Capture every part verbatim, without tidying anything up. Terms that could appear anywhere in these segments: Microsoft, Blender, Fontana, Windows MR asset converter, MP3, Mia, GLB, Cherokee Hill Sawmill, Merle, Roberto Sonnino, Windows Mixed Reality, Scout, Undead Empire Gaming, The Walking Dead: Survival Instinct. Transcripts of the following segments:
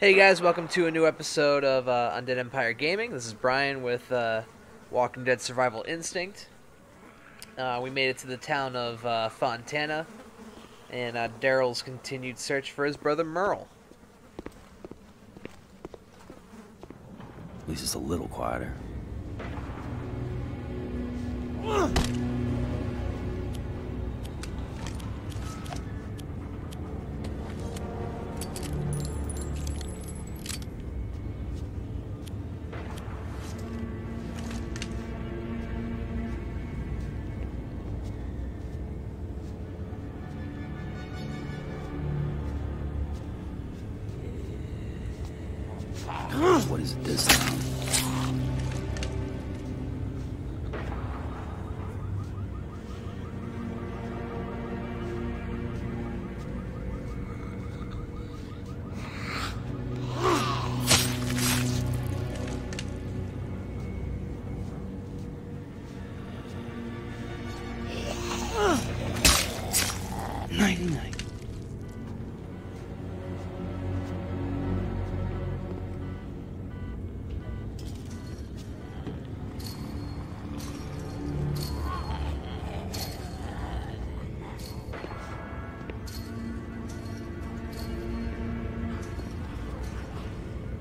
Hey guys, welcome to a new episode of uh, Undead Empire Gaming. This is Brian with uh, Walking Dead: Survival Instinct. Uh, we made it to the town of uh, Fontana, and uh, Daryl's continued search for his brother Merle. At least it's a little quieter. What is it this time?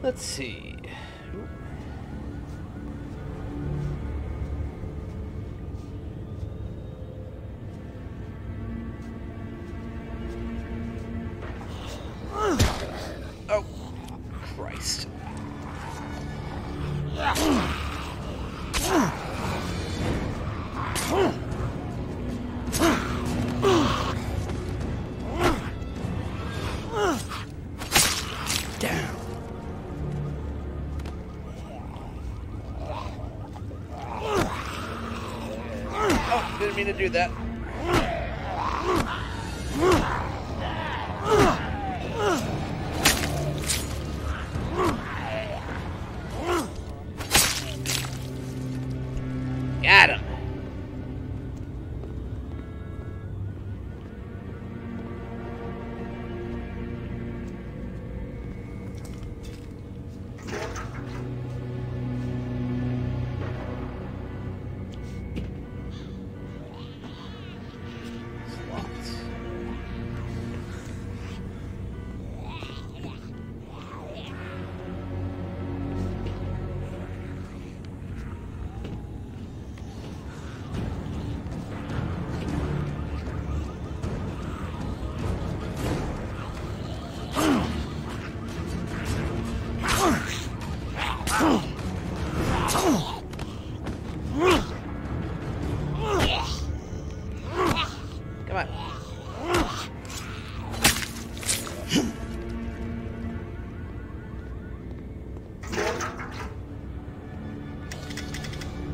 Let's see. Oh, Christ. Didn't mean to do that.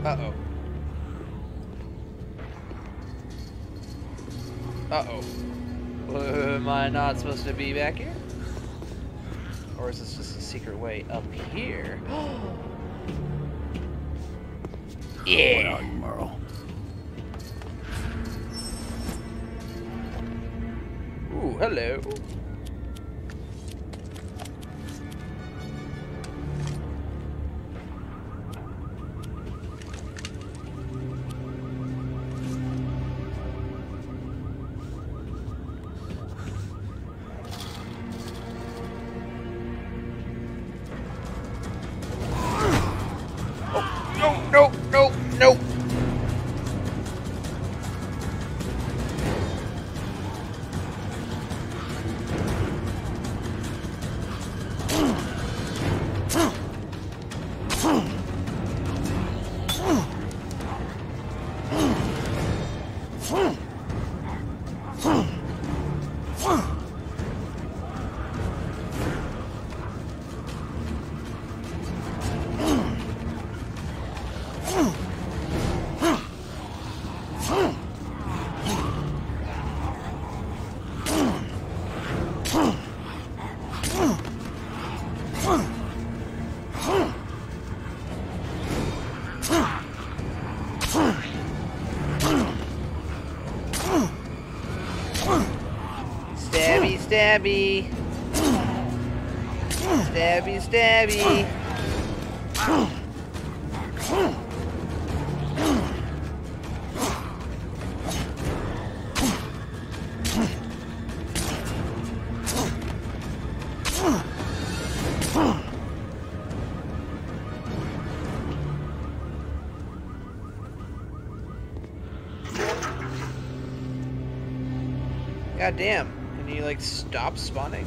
Got him. Uh-oh. Uh-oh. Am I not supposed to be back here? Or is this just a secret way up here? Yeah! What are you, Merle? Ooh, hello. Stabby, stabby. Stabby, stabby. God damn, and he like stopped spawning.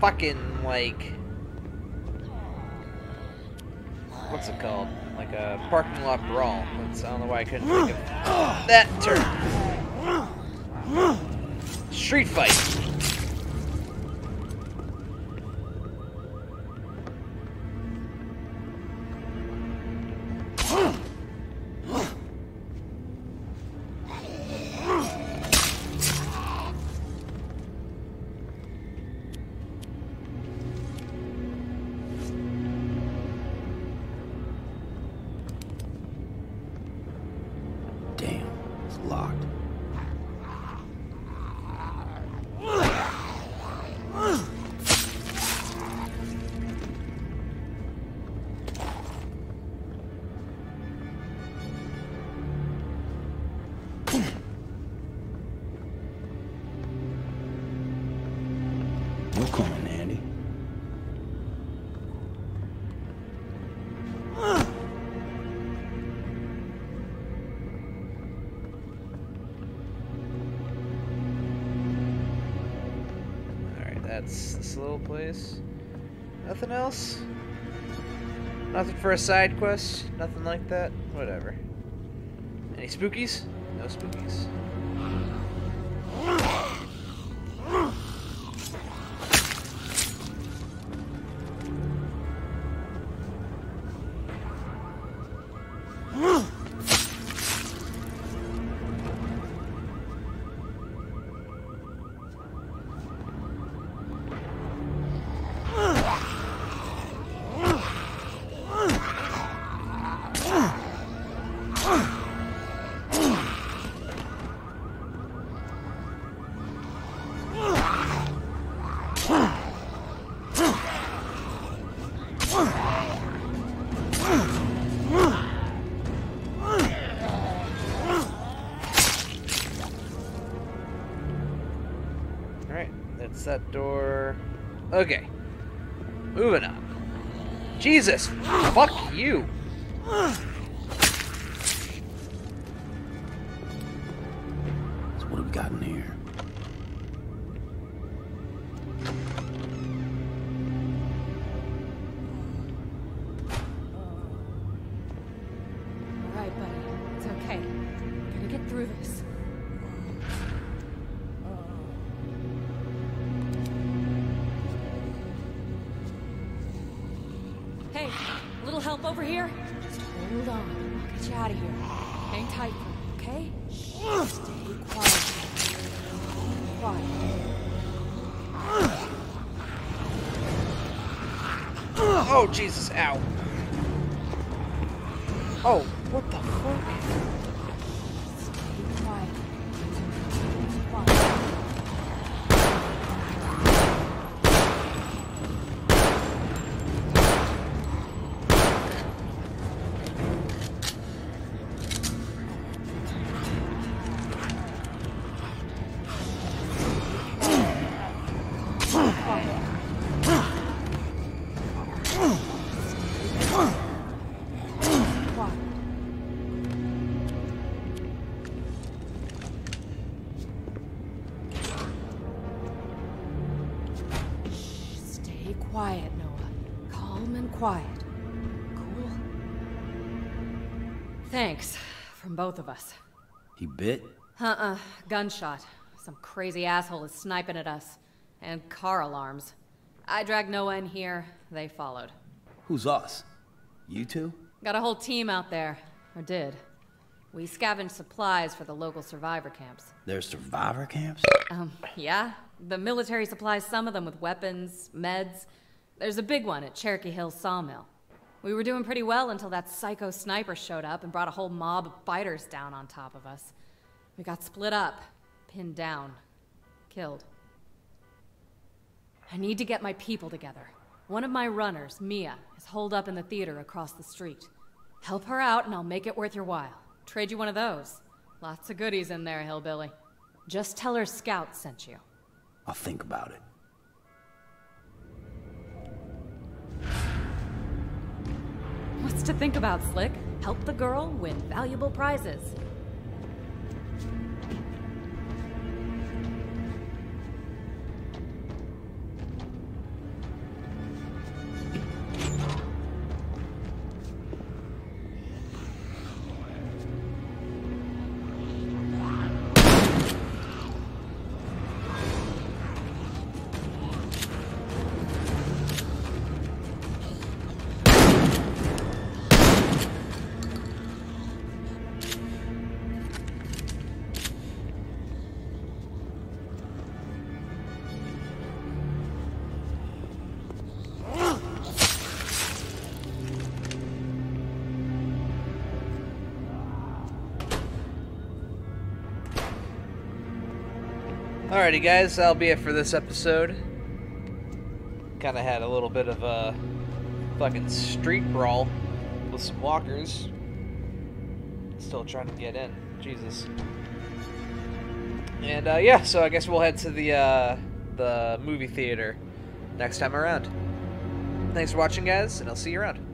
Fucking like, what's it called? Like a parking lot brawl. That's, I don't know why I couldn't think of that term. Street fight. Locked. We'll call him Andy. That's this little place. Nothing else? Nothing for a side quest? Nothing like that? Whatever. Any spookies? No spookies. That door. Okay. Moving on. Jesus, fuck you. So what have we got in here? All right, buddy. It's okay. We're gonna get through this. Help over here? Just hold on. I'll get you out of here. Hang tight for me, okay? Stay quiet. Quiet. Oh, Jesus. Ow. Oh, what the fuck? Stay quiet. Quiet, Noah. Calm and quiet. Cool. Thanks. From both of us. He bit? Uh-uh. Gunshot. Some crazy asshole is sniping at us. And car alarms. I dragged Noah in here, They followed. Who's us? You two? Got a whole team out there. Or did. We scavenged supplies for the local survivor camps. There's survivor camps? Um, yeah. The military supplies some of them with weapons, meds. There's a big one at Cherokee Hill Sawmill. We were doing pretty well until that psycho sniper showed up and brought a whole mob of fighters down on top of us. We got split up, pinned down, killed. I need to get my people together. One of my runners, Mia, is holed up in the theater across the street. Help her out and I'll make it worth your while. Trade you one of those. Lots of goodies in there, hillbilly. Just tell her Scout sent you. I'll think about it. What's to think about, Slick? Help the girl win valuable prizes. Alrighty guys, that'll be it for this episode. Kinda had a little bit of a fucking street brawl with some walkers. Still trying to get in. Jesus. And uh, yeah, so I guess we'll head to the, uh, the movie theater next time around. Thanks for watching guys, and I'll see you around.